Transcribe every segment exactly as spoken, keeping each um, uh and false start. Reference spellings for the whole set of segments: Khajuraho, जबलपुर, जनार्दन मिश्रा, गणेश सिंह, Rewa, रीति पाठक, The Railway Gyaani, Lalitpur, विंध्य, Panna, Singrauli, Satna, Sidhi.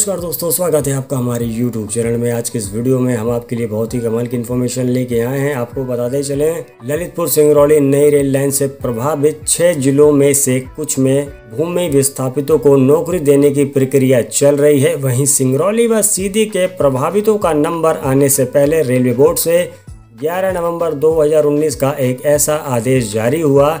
नमस्कार दोस्तों, स्वागत है आपका हमारे यूट्यूब चैनल में। आज के इस वीडियो में हम आपके लिए बहुत ही कमाल की इन्फॉर्मेशन लेके आए हैं। आपको बताते चले, ललितपुर सिंगरौली नई रेल लाइन से प्रभावित छह जिलों में से कुछ में भूमि विस्थापितों को नौकरी देने की प्रक्रिया चल रही है। वहीं सिंगरौली व सीधी के प्रभावितों का नंबर आने से पहले रेलवे बोर्ड से ग्यारह नवंबर दो हज़ार उन्नीस का एक ऐसा आदेश जारी हुआ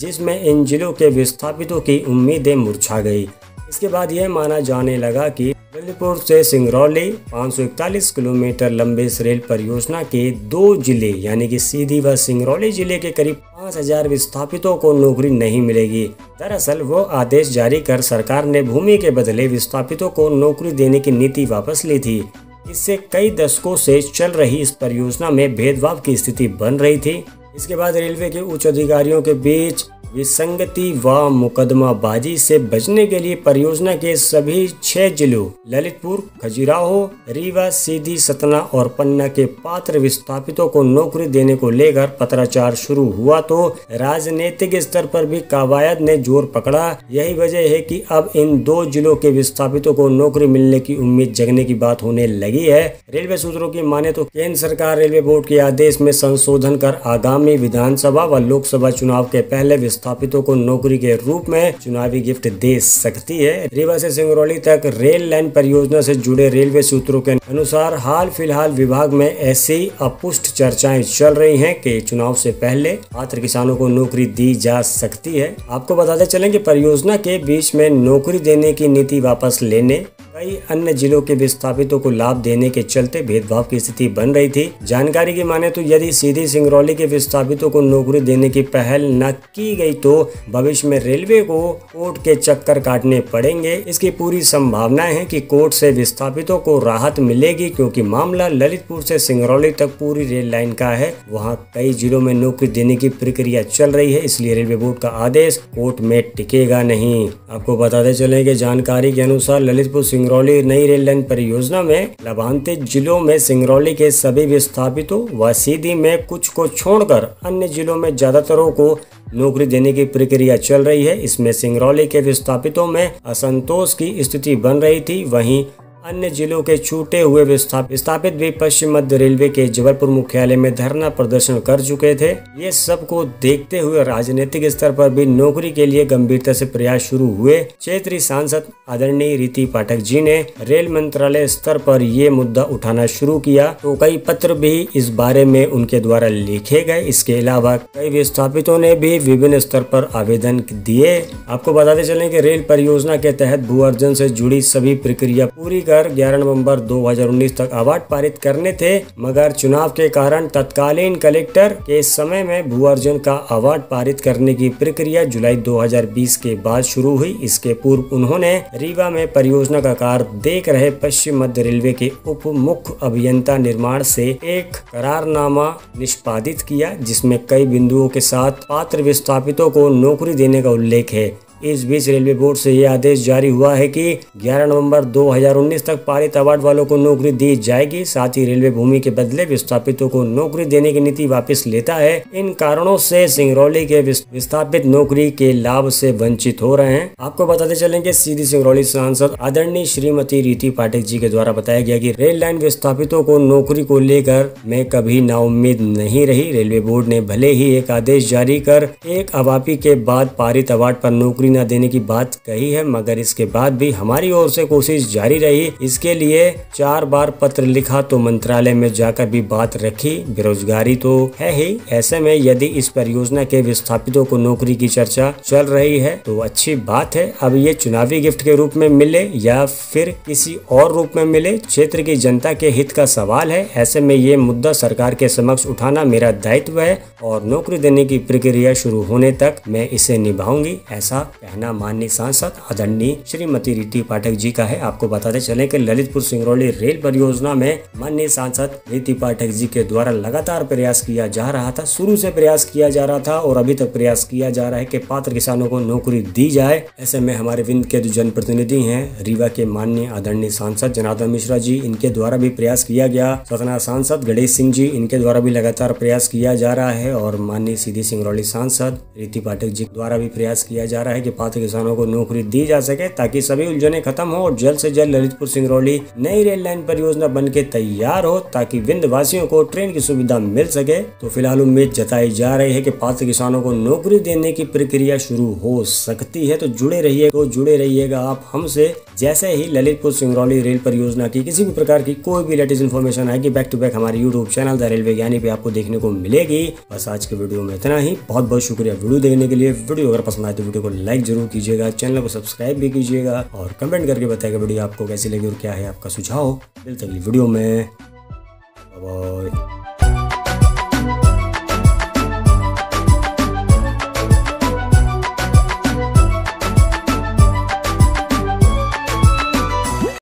जिसमें इन जिलों के विस्थापितों की उम्मीदें मुरझा गई। इसके बाद यह माना जाने लगा कि ललितपुर से सिंगरौली पाँच सौ इकतालीस किलोमीटर लंबे इस रेल परियोजना के दो जिले यानी कि सीधी व सिंगरौली जिले के करीब पाँच हज़ार विस्थापितों को नौकरी नहीं मिलेगी। दरअसल वो आदेश जारी कर सरकार ने भूमि के बदले विस्थापितों को नौकरी देने की नीति वापस ली थी। इससे कई दशकों से चल रही इस परियोजना में भेदभाव की स्थिति बन रही थी। इसके बाद रेलवे के उच्च अधिकारियों के बीच विसंगति व मुकदमाबाजी से बचने के लिए परियोजना के सभी छह जिलों ललितपुर, खजुराहो, रीवा, सीधी, सतना और पन्ना के पात्र विस्थापितों को नौकरी देने को लेकर पत्राचार शुरू हुआ तो राजनीतिक स्तर पर भी कवायद ने जोर पकड़ा। यही वजह है कि अब इन दो जिलों के विस्थापितों को नौकरी मिलने की उम्मीद जगने की बात होने लगी है। रेलवे सूत्रों की माने तो केंद्र सरकार रेलवे बोर्ड के आदेश में संशोधन कर आगामी विधानसभा व लोकसभा चुनाव के पहले विस्थापितों को नौकरी के रूप में चुनावी गिफ्ट दे सकती है। रीवा से सिंगरौली तक रेल लाइन परियोजना से जुड़े रेलवे सूत्रों के अनुसार हाल फिलहाल विभाग में ऐसी अपुष्ट चर्चाएं चल रही हैं कि चुनाव से पहले पात्र किसानों को नौकरी दी जा सकती है। आपको बताते चलें कि परियोजना के बीच में नौकरी देने की नीति वापस लेने, कई अन्य जिलों के विस्थापितों को लाभ देने के चलते भेदभाव की स्थिति बन रही थी। जानकारी की माने तो यदि सीधी सिंगरौली के विस्थापितों को नौकरी देने की पहल न की गई तो भविष्य में रेलवे को कोर्ट के चक्कर काटने पड़ेंगे। इसकी पूरी संभावना है कि कोर्ट से विस्थापितों को राहत मिलेगी, क्योंकि मामला ललितपुर से सिंगरौली तक पूरी रेल लाइन का है। वहाँ कई जिलों में नौकरी देने की प्रक्रिया चल रही है, इसलिए रेलवे बोर्ड का आदेश कोर्ट में टिकेगा नहीं। आपको बताते चले कि जानकारी के अनुसार ललितपुर सिंगरौली नई रेल लाइन परियोजना में लाभान्वित जिलों में सिंगरौली के सभी विस्थापितों व सीधी में कुछ को छोड़कर अन्य जिलों में ज्यादातरों को नौकरी देने की प्रक्रिया चल रही है। इसमें सिंगरौली के विस्थापितों में असंतोष की स्थिति बन रही थी। वहीं अन्य जिलों के छूटे हुए विस्थापित भी पश्चिम मध्य रेलवे के जबलपुर मुख्यालय में धरना प्रदर्शन कर चुके थे। ये सब को देखते हुए राजनीतिक स्तर पर भी नौकरी के लिए गंभीरता से प्रयास शुरू हुए। क्षेत्रीय सांसद आदरणीय रीति पाठक जी ने रेल मंत्रालय स्तर पर ये मुद्दा उठाना शुरू किया तो कई पत्र भी इस बारे में उनके द्वारा लिखे गए। इसके अलावा कई विस्थापितों ने भी विभिन्न स्तर पर आवेदन दिए। आपको बताते चले की रेल परियोजना के तहत भू अर्जन से जुड़ी सभी प्रक्रिया पूरी ग्यारह नवंबर दो हज़ार उन्नीस तक अवार्ड पारित करने थे, मगर चुनाव के कारण तत्कालीन कलेक्टर के समय में भू अर्जन का अवार्ड पारित करने की प्रक्रिया जुलाई दो हज़ार बीस के बाद शुरू हुई। इसके पूर्व उन्होंने रीवा में परियोजना का कार्य देख रहे पश्चिम मध्य रेलवे के उप मुख्य अभियंता निर्माण से एक करारनामा निष्पादित किया जिसमें कई बिंदुओं के साथ पात्र विस्थापितों को नौकरी देने का उल्लेख है। इस बीच रेलवे बोर्ड से यह आदेश जारी हुआ है कि ग्यारह नवंबर दो हज़ार उन्नीस तक पारित अवार्ड वालों को नौकरी दी जाएगी। साथ ही रेलवे भूमि के बदले विस्थापितों को नौकरी देने की नीति वापस लेता है। इन कारणों से सिंगरौली के विस्थापित नौकरी के लाभ से वंचित हो रहे हैं। आपको बताते चलें कि सीधी सिंगरौली सांसद आदरणीय श्रीमती रीति पाठक जी के द्वारा बताया गया कि रेल लाइन विस्थापितों को नौकरी को लेकर मैं कभी नाउम्मीद नहीं रही। रेलवे बोर्ड ने भले ही एक आदेश जारी कर एक अवापी के बाद पारित अवार्ड पर नौकरी न देने की बात कही है, मगर इसके बाद भी हमारी ओर से कोशिश जारी रही। इसके लिए चार बार पत्र लिखा तो मंत्रालय में जाकर भी बात रखी। बेरोजगारी तो है ही, ऐसे में यदि इस परियोजना के विस्थापितों को नौकरी की चर्चा चल रही है तो अच्छी बात है। अब ये चुनावी गिफ्ट के रूप में मिले या फिर किसी और रूप में मिले, क्षेत्र की जनता के हित का सवाल है। ऐसे में ये मुद्दा सरकार के समक्ष उठाना मेरा दायित्व है और नौकरी देने की प्रक्रिया शुरू होने तक मैं इसे निभाऊंगी, ऐसा कहना माननीय सांसद आदरणीय श्रीमती रीति पाठक जी का है। आपको बताते चले कि ललितपुर सिंगरौली रेल परियोजना में माननीय सांसद रीति पाठक जी के द्वारा लगातार प्रयास किया जा रहा था। शुरू से प्रयास किया जा रहा था और अभी तक प्रयास किया जा रहा है कि पात्र किसानों को नौकरी दी जाए। ऐसे में हमारे विंद के जो जनप्रतिनिधि है, रीवा के माननीय आदरणीय सांसद जनार्दन मिश्रा जी, इनके द्वारा भी प्रयास किया गया। सतना सांसद गणेश सिंह जी, इनके द्वारा भी लगातार प्रयास किया जा रहा है और माननीय सीधी सिंगरौली सांसद रीति पाठक जी द्वारा भी प्रयास किया जा रहा है के पात्र किसानों को नौकरी दी जा सके ताकि सभी उलझने खत्म हो और जल्द से जल्द ललितपुर सिंगरौली नई रेल लाइन परियोजना बनके तैयार हो ताकि विंध्यवासियों को ट्रेन की सुविधा मिल सके। तो फिलहाल उम्मीद जताई जा रही है कि पात्र किसानों को नौकरी देने की प्रक्रिया शुरू हो सकती है। तो जुड़े रहिए तो जुड़े रहिएगा आप हमसे जैसे ही ललितपुर सिंगरौली रेल परियोजना की किसी भी प्रकार की कोई भी लेटेस्ट इन्फॉर्मेशन आएगी बैक टू बैक हमारे YouTube channel the railway Gyani पे आपको देखने को मिलेगी। बस आज के वीडियो में इतना ही। बहुत बहुत शुक्रिया वीडियो देखने के लिए। वीडियो अगर पसंद आए तो वीडियो को लाइक जरूर कीजिएगा, चैनल को सब्सक्राइब भी कीजिएगा और कमेंट करके बताएगा वीडियो आपको कैसी लगी और क्या है आपका सुझाव। मिलते हैं अगली वीडियो में। बाय।